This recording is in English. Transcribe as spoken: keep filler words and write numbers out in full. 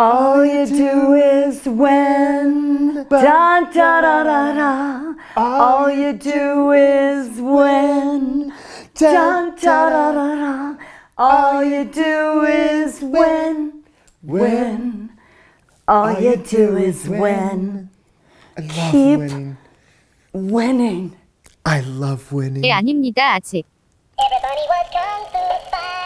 All you do is when, da da da da da. All you do is when, da da da da da. All you do is when, when. All you do is when. Keep winning. I love winning. 예, 아닙니다, 아직. Everybody was kung fu fighting.